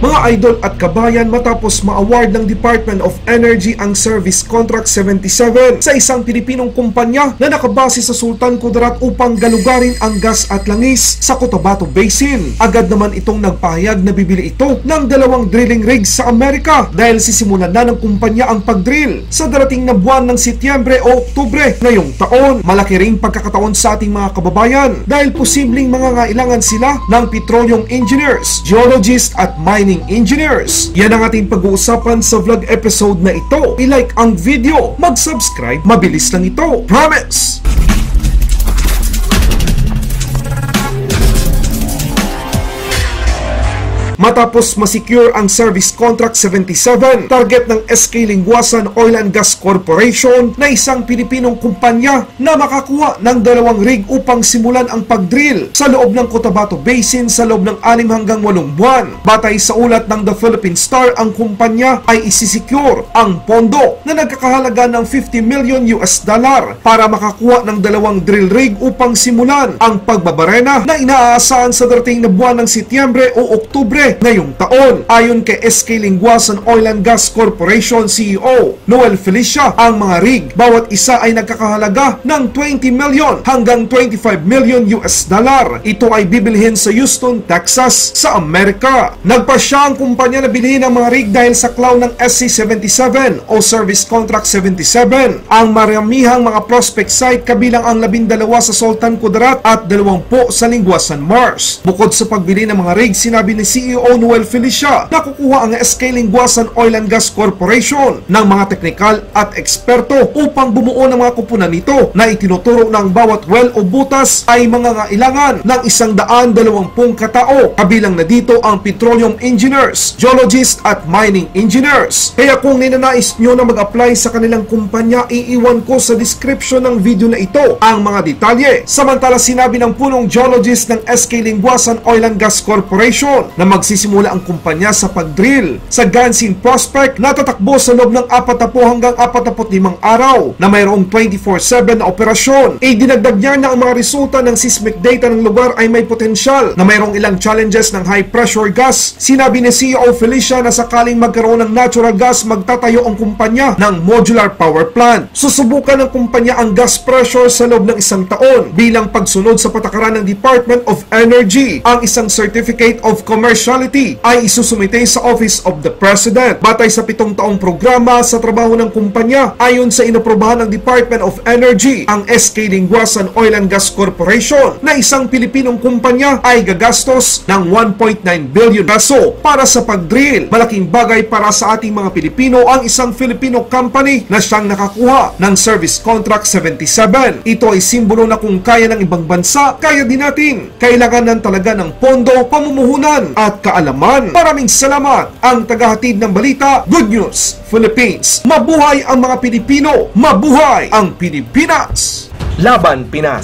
Mga idol at kabayan, matapos ma-award ng Department of Energy ang Service Contract 77 sa isang Pilipinong kumpanya na nakabase sa Sultan Kudarat upang galugarin ang gas at langis sa Cotabato Basin. Agad naman itong nagpahayag na bibili ito ng 2 drilling rigs sa Amerika dahil sisimulan na ng kumpanya ang pagdrill sa darating na buwan ng Setyembre o Oktubre ngayong taon. Malaki ring pagkakataon sa ating mga kababayan dahil posibleng mangangailangan sila ng petroleum engineers, geologists at mining engineers. Yan ang ating pag-uusapan sa vlog episode na ito. I-like ang video, mag-subscribe, mabilis lang ito. Promise! Matapos masecure ang Service Contract 77, target ng SK Liguasan Oil and Gas Corporation na isang Pilipinong kumpanya na makakuha ng 2 rig upang simulan ang pagdrill sa loob ng Cotabato Basin sa loob ng 6 hanggang 8 buwan. Batay sa ulat ng The Philippine Star, ang kumpanya ay isisecure ang pondo na nagkakahalaga ng $50 million para makakuha ng 2 drill rig upang simulan ang pagbabarena na inaasahan sa darating na buwan ng Setyembre o Oktubre ngayong taon. Ayon kay SK Liguasan Oil and Gas Corporation CEO Noel Felicia, ang mga rig, bawat isa ay nagkakahalaga ng $20 million hanggang $25 million. Ito ay bibilhin sa Houston, Texas, sa Amerika. Nagpasya ang kumpanya na bilhin ang mga rig dahil sa klaw ng SC-77 o Service Contract 77. Ang maramihang mga prospect site, kabilang ang 12 sa Sultan Kudarat at 20 sa Liguasan Marsh. Bukod sa pagbili ng mga rig, sinabi ni CEO Noel Felicia na kukuha ang SK Liguasan Oil and Gas Corporation ng mga teknikal at eksperto upang bumuo ng mga kupunan nito na itinuturo ng bawat well o butas ay mangangailangan ng 120 katao, kabilang na dito ang petroleum engineers, geologists at mining engineers. Kaya kung ninanais nyo na mag-apply sa kanilang kumpanya, iiwan ko sa description ng video na ito ang mga detalye. Samantala, sinabi ng punong geologist ng SK Liguasan Oil and Gas Corporation na magsisimula ang kumpanya sa pagdrill sa Gansin Prospect na tatakbo sa loob ng 40 hanggang 45 araw na mayroong 24/7 na operasyon. Idinagdag niya na ang mga resulta ng seismic data ng lugar ay may potensyal na mayroong ilang challenges ng high pressure gas. Sinabi ni CEO Felicia na sakaling magkaroon ng natural gas, magtatayo ang kumpanya ng modular power plant. Susubukan ng kumpanya ang gas pressure sa loob ng 1 taon bilang pagsunod sa patakaran ng Department of Energy. Ang isang Certificate of Commercial ay isusumite sa Office of the President. Batay sa 7 taong programa sa trabaho ng kumpanya, ayon sa inaprobahan ng Department of Energy, ang SK Liguasan Oil and Gas Corporation na isang Pilipinong kumpanya ay gagastos ng ₱1.9 billion para sa pagdrill. Malaking bagay para sa ating mga Pilipino ang isang Filipino company na siyang nakakuha ng Service Contract 77. Ito ay simbolo na kung kaya ng ibang bansa, kaya din natin. Kailangan talaga ng pondo, pamumuhunan at kaalaman. Maraming salamat. Ang tagahatid ng balita, Good News Philippines. Mabuhay ang mga Pilipino. Mabuhay ang Pilipinas. Laban Pinas.